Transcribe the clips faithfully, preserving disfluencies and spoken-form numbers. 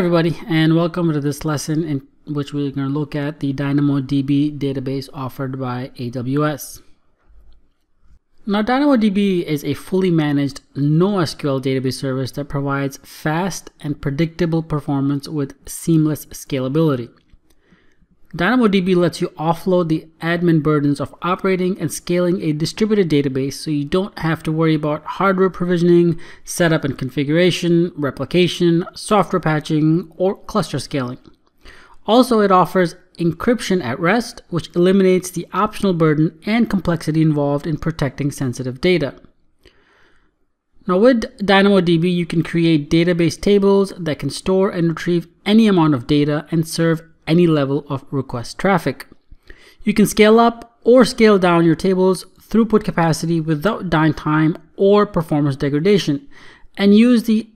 everybody, and welcome to this lesson in which we're going to look at the DynamoDB database offered by A W S. Now, DynamoDB is a fully managed NoSQL database service that provides fast and predictable performance with seamless scalability. DynamoDB lets you offload the admin burdens of operating and scaling a distributed database, so you don't have to worry about hardware provisioning, setup and configuration, replication, software patching, or cluster scaling. Also, it offers encryption at rest, which eliminates the optional burden and complexity involved in protecting sensitive data. Now, with DynamoDB, you can create database tables that can store and retrieve any amount of data and serve any level of request traffic. You can scale up or scale down your tables' throughput capacity without downtime or performance degradation, and use the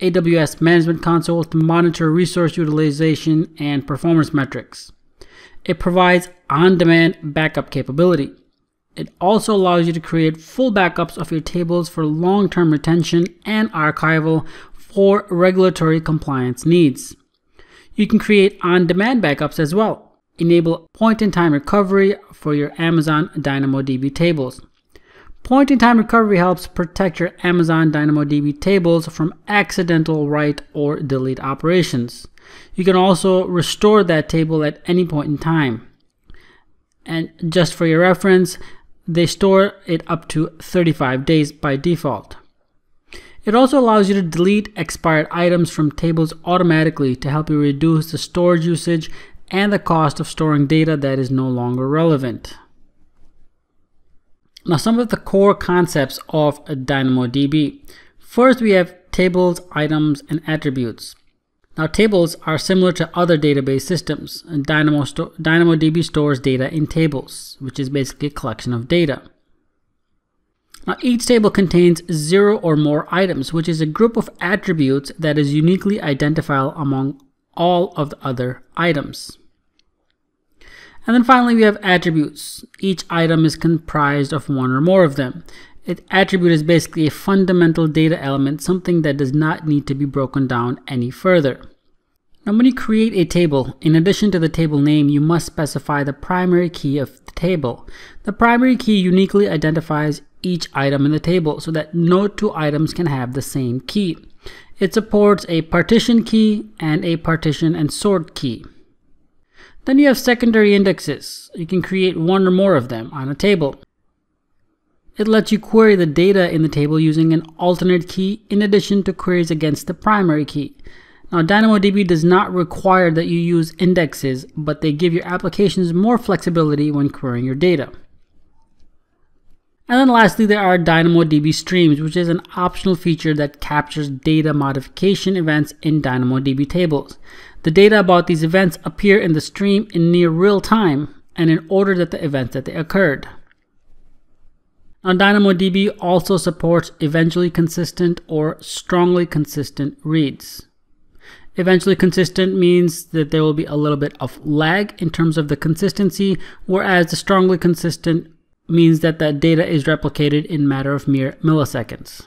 A W S Management Console to monitor resource utilization and performance metrics. It provides on-demand backup capability. It also allows you to create full backups of your tables for long-term retention and archival for regulatory compliance needs. You can create on-demand backups as well. Enable point-in-time recovery for your Amazon DynamoDB tables. Point-in-time recovery helps protect your Amazon DynamoDB tables from accidental write or delete operations. You can also restore that table at any point in time. And just for your reference, they store it up to thirty-five days by default. It also allows you to delete expired items from tables automatically to help you reduce the storage usage and the cost of storing data that is no longer relevant. Now, some of the core concepts of DynamoDB. First, we have tables, items, and attributes. Now, tables are similar to other database systems. Dynamo sto- DynamoDB stores data in tables, which is basically a collection of data. Now, each table contains zero or more items, which is a group of attributes that is uniquely identifiable among all of the other items. And then finally, we have attributes. Each item is comprised of one or more of them. An attribute is basically a fundamental data element, something that does not need to be broken down any further. Now, when you create a table, in addition to the table name, you must specify the primary key of the table. The primary key uniquely identifies each item in the table so that no two items can have the same key. It supports a partition key and a partition and sort key. Then you have secondary indexes. You can create one or more of them on a table. It lets you query the data in the table using an alternate key in addition to queries against the primary key. Now, DynamoDB does not require that you use indexes, but they give your applications more flexibility when querying your data. And then lastly, there are DynamoDB Streams, which is an optional feature that captures data modification events in DynamoDB tables. The data about these events appear in the stream in near real time and in order that the events that they occurred. Now, DynamoDB also supports eventually consistent or strongly consistent reads. Eventually consistent means that there will be a little bit of lag in terms of the consistency, whereas the strongly consistent means that that data is replicated in a matter of mere milliseconds.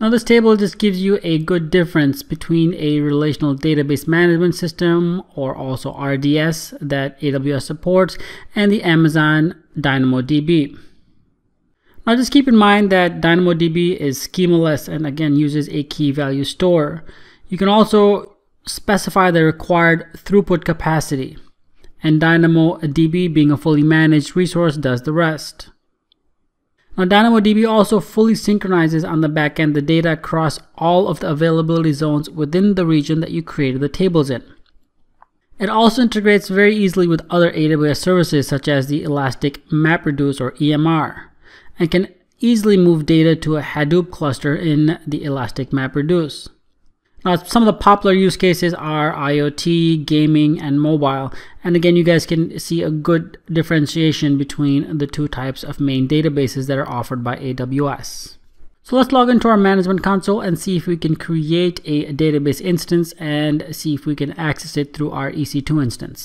Now, this table just gives you a good difference between a relational database management system, or also R D S, that A W S supports, and the Amazon DynamoDB. Now, just keep in mind that DynamoDB is schemaless and again uses a key value store. You can also specify the required throughput capacity, and DynamoDB, being a fully managed resource, does the rest. Now, DynamoDB also fully synchronizes on the back end the data across all of the availability zones within the region that you created the tables in. It also integrates very easily with other A W S services such as the Elastic MapReduce, or E M R, and can easily move data to a Hadoop cluster in the Elastic MapReduce. Now, some of the popular use cases are IoT, gaming, and mobile. And again, you guys can see a good differentiation between the two types of main databases that are offered by A W S. So let's log into our management console and see if we can create a database instance and see if we can access it through our E C two instance.